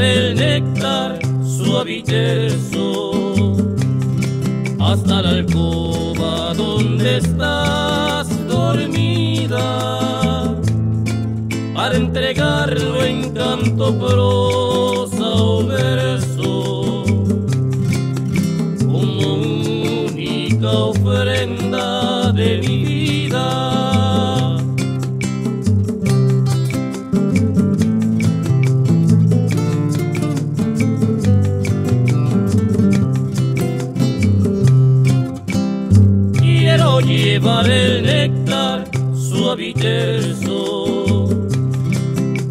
el néctar suavite el sol, hasta la alcoba donde estás dormida, para entregarlo en canto, prosa o verso, como única ofrenda de mi vida. Llevar el néctar suave y terso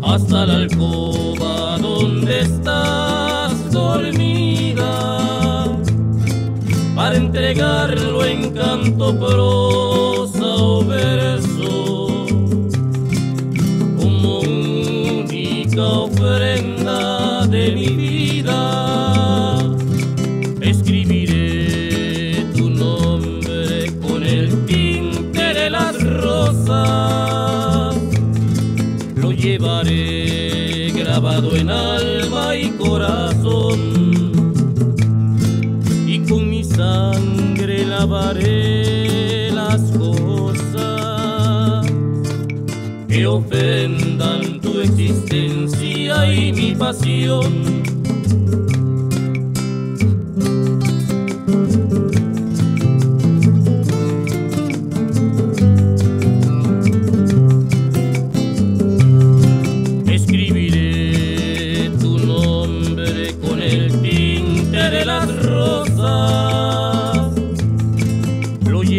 hasta la alcoba donde estás dormida, para entregarlo en canto, prosa o verso, como única ofrenda de mi vida. Escribiré tu nombre con el tinte de las rosas, lo llevaré grabado en alma y corazón, y con mi sangre lavaré las cosas que ofendan tu existencia y mi pasión.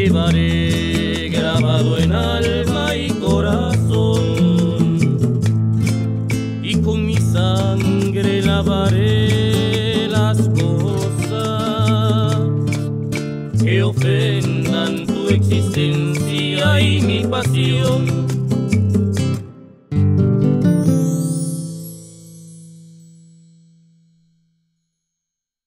Llevaré grabado en alma y corazón, y con mi sangre lavaré las cosas que ofendan tu existencia y mi pasión.